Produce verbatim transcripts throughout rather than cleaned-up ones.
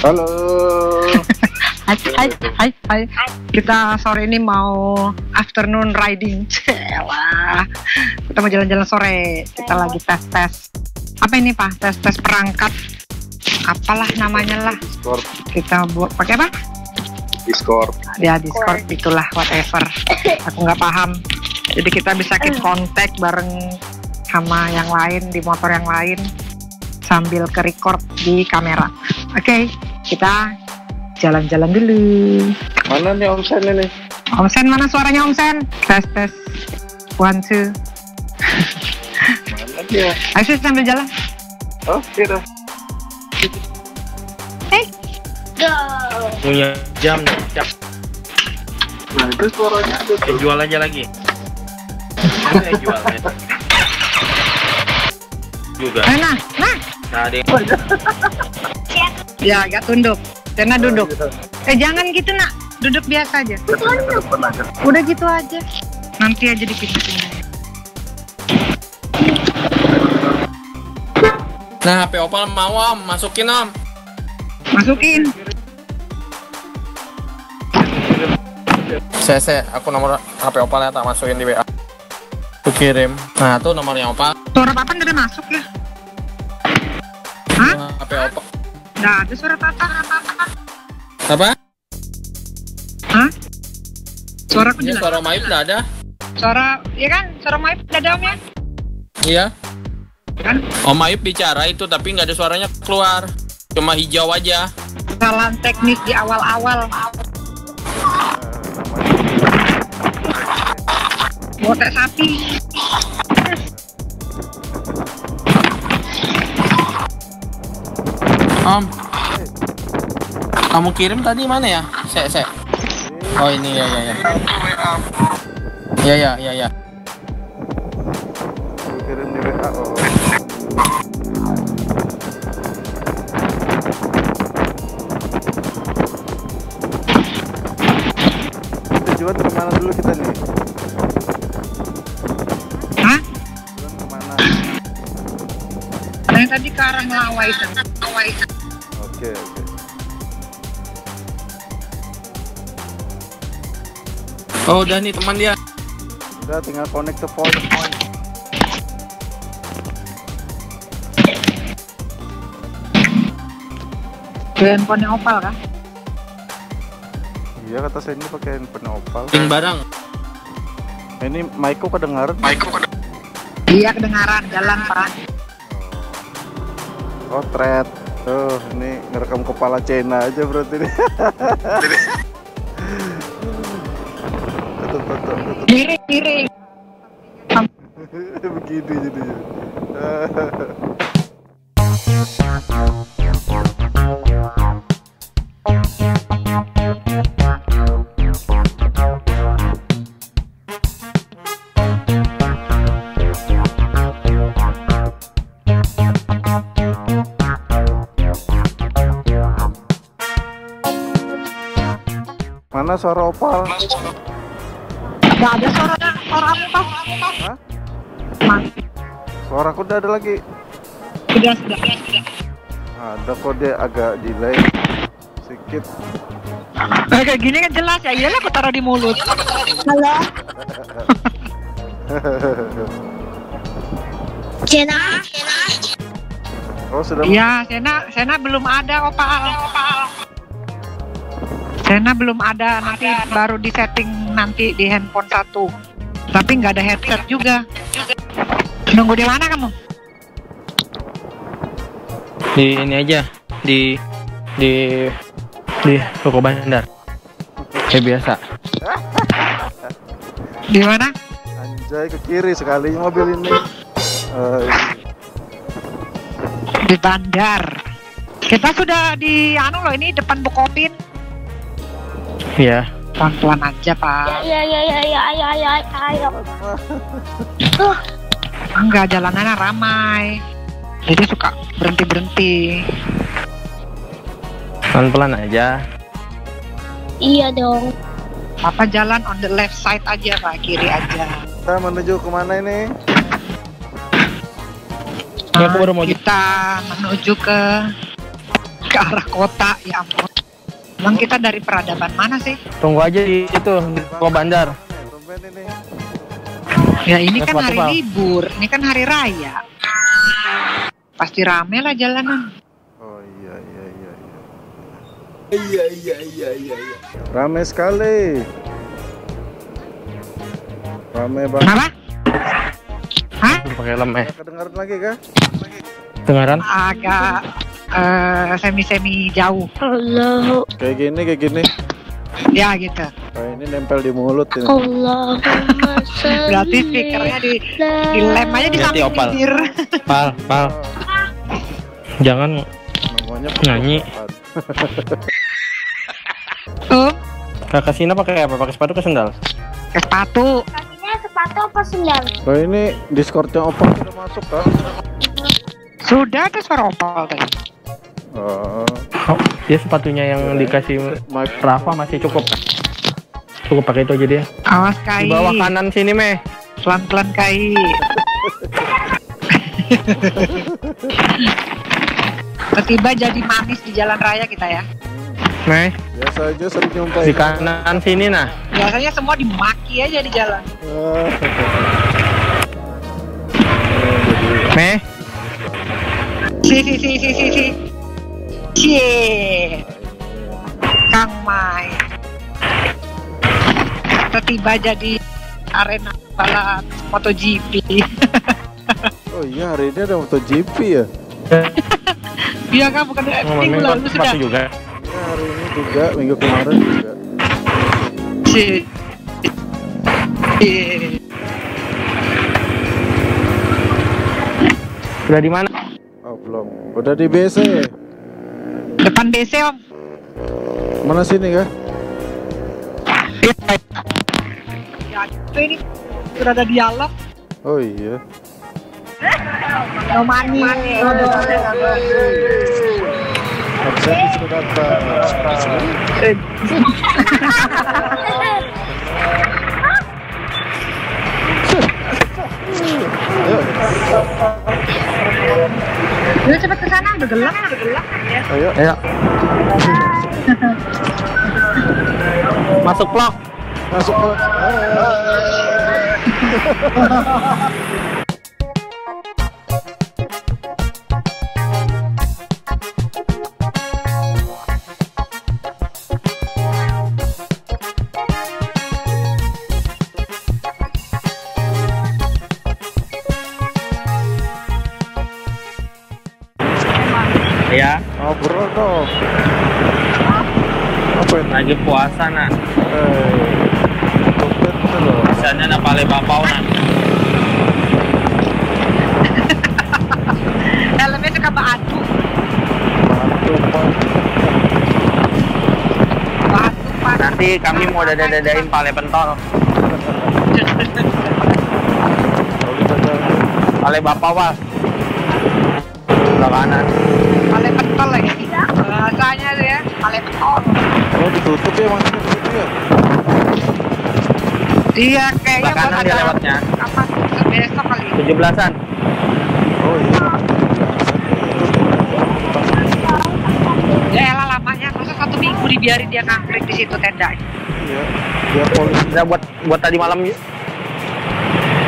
Halo. Hai, hai, hai, hai. Kita sore ini mau afternoon riding. Celah. Kita mau jalan-jalan sore. Kita lagi tes-tes. Apa ini, Pak? Tes-tes perangkat. Apalah namanya lah. Discord. Kita buat pakai apa? Discord. Ya, Discord itulah, whatever. Aku nggak paham. Jadi kita bisa keep kontak bareng sama yang lain di motor yang lain sambil ke record di kamera. Oke, okay, kita jalan-jalan dulu. Mana nih Om Sen ini? Om Sen, mana suaranya Om Sen? Tes tes, one two. Mana dia? Ayo sambil jalan. Oh, tidak. Hey, go. Punya jam siap. Nah itu suaranya tuh. Eh, jual aja lagi. Mana yang jual aja? Juga. Nah, nah. Nah, deh. Ya, agak tunduk. Tena duduk. Eh jangan gitu nak, duduk biasa aja. Udah gitu aja. Nanti aja dipikirin. Nah, H P Opal mau Om, masukin Om. Masukin. C C, aku nomor H P Opal ya tak masukin di W A. Aku kirim. Nah, tuh nomornya Opal. Suara papan udah masuk ya? Hah? H P Opal. Nah, ada suara apa apa apa? Hah? Suara aku jelas. Suara Maip enggak ada. Suara, iya kan? Suara Maip enggak ada Om ya? Iya. Kan? Om Maip bicara itu tapi nggak ada suaranya keluar. Cuma hijau aja. Kesalahan teknis di awal-awal. Botak sapi. Om, kamu kirim tadi mana ya? Sek, sek. Oh ini ya ya ya. Ya ya ya ya. Kirim di W A. Tujuan kemana dulu kita nih? Hah? Tujuan kemana? Yang tadi ke arah Melawai itu. Melawai itu. Oke, oke. Oh, udah nih teman dia. Udah tinggal connect ke point. point. Ke handphone Opal kan? Iya, kata saya ini pakai handphone Opal. Ping barang. Ini Maiko kedengaran? Maiko kedengaran. Iya, kedengaran jalan, Pak. Oh, thread. Tuh, ini ngerekam kepala Cina aja berarti ini. Giring-giring. Begitu jadinya. Mana suara Opal? Gak ada suara, suara apa? Hah? Mas. Suara aku udah ada lagi. Sudah, sudah, sudah. Ada kok dia agak delay sedikit. Nah, kayak gini kan jelas ya, iyalah aku taruh di mulut. Halo. Sena, Sena. Oh sudah. Iya, Sena, Sena belum ada Opal, Opal. Sena belum ada, nanti baru di setting nanti di handphone satu. Tapi nggak ada headset juga. Nunggu di mana kamu? Di ini aja, di di di toko bandar. Kayak biasa. Di mana? Anjay ke kiri sekali mobil ini. Uh, di bandar. Kita sudah di anu loh, ini depan Bukopin. Iya. Pelan-pelan aja, Pak. Iya, iya, iya, iya, ayo, ayo, ayo. Tuh. Enggak, jalanannya ramai. Jadi suka berhenti-berhenti. Pelan-pelan aja. Iya dong. Papa jalan on the left side aja, Pak, kiri aja. Kita menuju kemana ini? Nah, kita menuju ke ke arah kota. Ya ampun. Bang, kita dari peradaban mana sih? Tunggu aja di situ, di toko bandar. Ya ini kan hari libur, ini kan hari raya. Pasti rame lah jalanan. Oh iya iya iya iya. Iya iya iya iya iya. Rame sekali. Rame banget. Kenapa? Hah? Pakai helm eh. Kedengaran lagi kah? Kedengaran? Agak Uh, semi-semi jauh. Allah. Kayak gini, kayak gini. Ya gitu. Oh, ini nempel di mulut ini. Allahumma salli. Berarti speakernya di di lem aja di samping bibir. Pal, pal. Jangan nyanyi. Tuh. Kakak Sina pakai apa? Pakai sepatu ke sendal? Pakai sepatu. Kakinya sepatu apa sendal? Oh, ini Discord-nya Opal sudah masuk kan? Sudah ada suara Opal tadi. Oh, dia sepatunya yang dikasih Rafa masih cukup. Cukup pakai itu aja dia. Awas Kai. Di bawah kanan sini meh. Pelan-pelan Kai. Ketiba jadi manis di jalan raya kita ya. Meh. Biasa aja sering nyumpai. Di kanan sini nah. Biasanya semua dimaki aja di jalan. Meh. Si si si si si si. Cie, Kang Mai, tiba jadi arena balap MotoGP. Oh iya, hari ini ada MotoGP ya? Iya kan, bukan minggu lalu sudah. Juga. Ya, hari ini juga, minggu kemarin juga. Cie, cie. Udah di mana? Oh belum, udah di B C. Depan B C Om. Mana sini kah? Ya itu ini sudah ada dialog. Oh iya. Romani. Absen sudah datang. Yuk cepet kesana, udah gelap, udah gelap ya. Ayo, ayo. Masuk vlog. Masuk vlog. Ya, ngobrol oh, dong. Apa itu? Lagi puasa nak. Eh, misalnya nak paling bapau nak. Dalamnya suka batu. Batu pak. Batu pak. Nanti kami mau dada-dadain paling pentol. Paling bapau pak. Kanan. Paling pentol lagi ya. Rasanya tuh ya, paling pentol. Oh, ditutup ya maksudnya begitu ya? Iya, kayaknya buat ada dia lewatnya. Apa? Besok kali. tujuh belasan. Oh iya. Ya elah lamanya, masa satu minggu dibiarin dia ngangkrik di situ tendanya. Iya. Dia polisi. Dia buat buat tadi malam.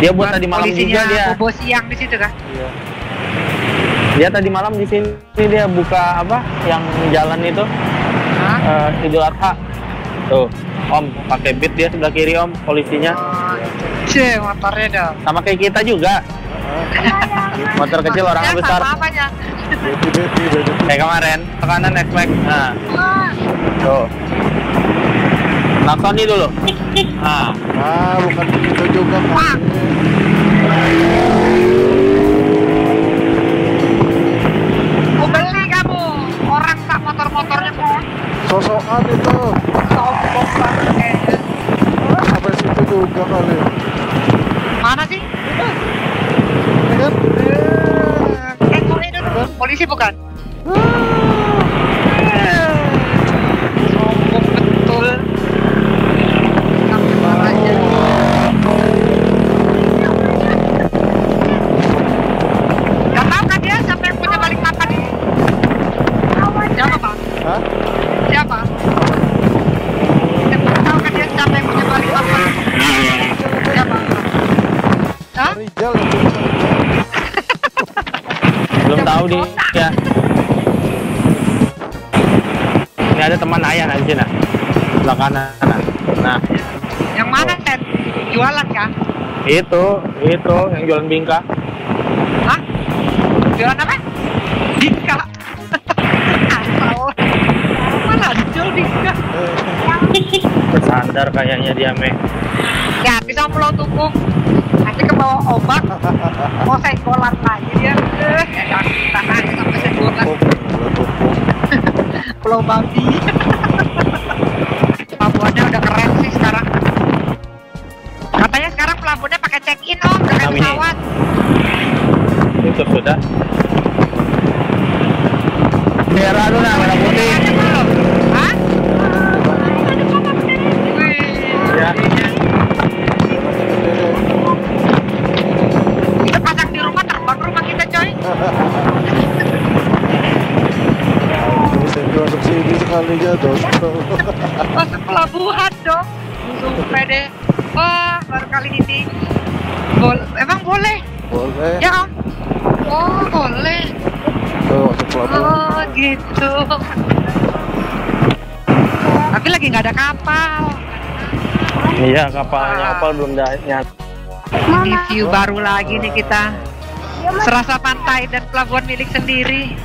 Dia buat tadi malam juga dia. Bobo siang di situ kan? Iya. Dia tadi malam di sini dia buka apa yang jalan itu uh, Idul Adha tuh Om pakai beat dia sebelah kiri Om polisinya. Cie motornya dong sama kayak kita juga. Motor kecil orangnya besar kayak kemarin tekanan ekspek. Nah tuh langsung dulu ah ah bukan itu juga kan. Motornya kok sosokan itu sombong banget kayaknya. Sampai situ juga kali. Mana sih? Ini kan? Eh, kok ini dulu? Polisi bukan? Sombong betul. Sampai barangnya. Gak tau kan dia sampai punya balik papan ini? Jangan di ya. Ini ada teman ayah di sini, nah, sebelah kanan. Nah, yang mana Ted? Jualan kah? Itu, itu yang jualan bingka. Hah? Jualan apa? Bingka. Asal. Mana jual bingka? Kesandar kayaknya dia, Meh. Ya, bisa pulau tukung. Nanti ke bawah ombak, mau senggolan lagi dia. Eh, ya, tahan sampai senggolan. Pulau babi. Pelabuhannya udah keren sih sekarang. Katanya sekarang pelabuhannya pakai check-in, Om, dengan pesawat. Tutup sudah. Bendera lu nah, merah putih. Hah? Ya. Kita pasang di rumah, terbang rumah kita, coy. Dua subsidi sekali jatuh. Masuk pelabuhan dong. Sumpah deh. Wah, baru kali ini. Bol Emang boleh? Boleh. Ya, Om. Oh, boleh. Oh, masuk pelabuhan. Oh, gitu. Tapi lagi nggak ada kapal. Iya, kapalnya kapal belum nyata. Review baru lagi nih kita. Serasa pantai dan pelabuhan milik sendiri.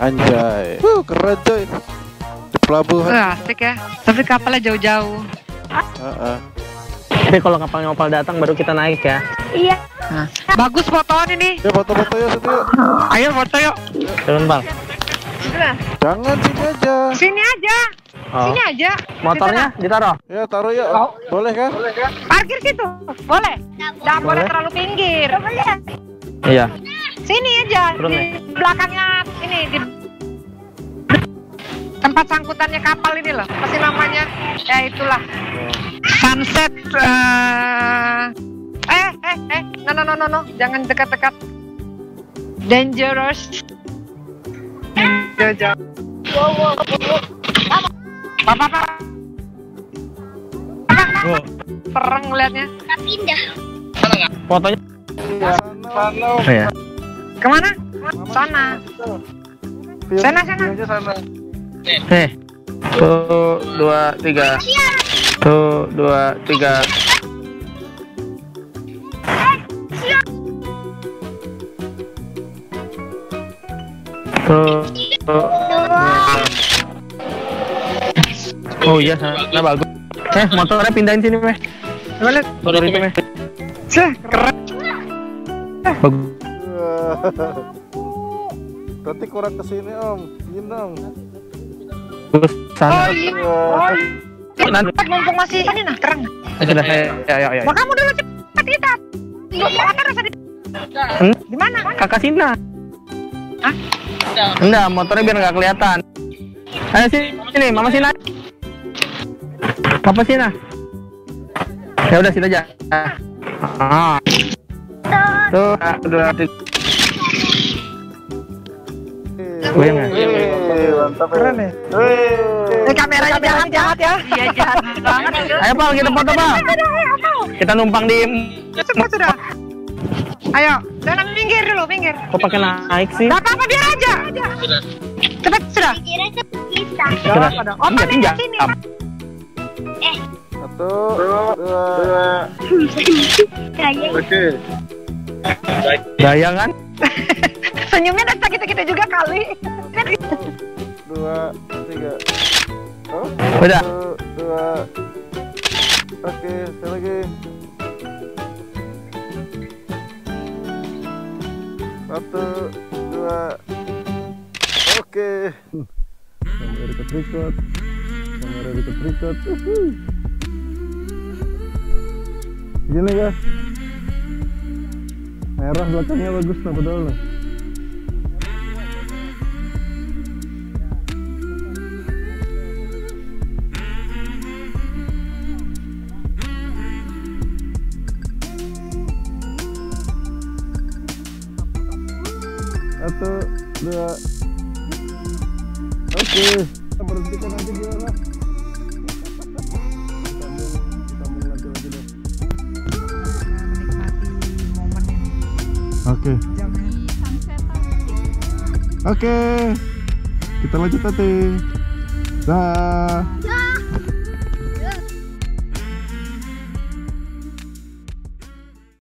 Anjay, wuh, keren coy pelabuhan. Wah, asik ya, tapi kapalnya jauh-jauh. Uh-uh. Tapi kalau kapal-kapal datang baru kita naik ya. Iya. Nah, bagus fotoan ini. Ya, foto-foto yuk, Siti. Ayo foto yuk. Turun bang. Jangan sini aja. Sini aja. Oh. Sini aja. Motornya ditaruh. Ya taruh yuk. Oh. Boleh kan? Boleh kan? Parkir situ. Boleh. Jangan boleh terlalu pinggir. Boleh. Iya. Sini aja, turun, di ya? Belakangnya ini, di tempat sangkutannya kapal ini loh, pasti namanya, ya itulah sunset. uh... eh eh eh no no no no, no. Jangan dekat-dekat, dangerous. Jauh-jauh. Wow, wow, wow. Papa, papa. Wow. Perang ngeliatnya. Pindah. Fotonya. Ya, oh, ya. Kemana? Sana. Sana, sana. Eh, tuh dua tiga, tuh dua tiga. Tuh, tuh. Oh iya, sana bagus. Eh, motornya pindahin sini, Meh. Coba lihat motor itu, Meh. Ceh, keren. Bagus. Berarti kurang kesini, Om. Gini, Om. Terus sana. Oh iya. Oh iya. Nanti mumpung masih ini nah, terang. Sudah, ya, ya, ya, ya. Wah, kamu dulu cepat kita. Gak mau akan rasa di... Hmm? Dimana? Kakak Sina. Hah? Enggak, motornya biar gak kelihatan. Ayo sini, sini, Mama Sina. Papa Sina. Ya udah, sini aja. Ah. Tuh, udah ada. Wih, mantap. Keren ya. Ini kameranya jahat, jahat ya. Iya, jahat banget. Ayo, Pak, kita foto, Pak. Kita numpang di... Sudah, sudah. Ayo, jangan minggir dulu, minggir. Kok pakai naik sih? Gak apa-apa, biar aja. Cepet, sudah. Sudah, sudah. Opa, lihat sini. Eh. Satu, dua. Oke. Bayangan. Senyumnya dari kita-kita juga kali. Dua, tiga. Oh, udah. Satu, dua. Oke, sekali lagi. Satu, dua. Oke. Kamera dikepikot. Kamera dikepikot. Gini guys. Merah belakangnya bagus, nah padahal lah. Satu, dua. Oke, kita berhentikan aja dulu lah. Oke. Okay. Oke, kita lanjut nanti. Dah.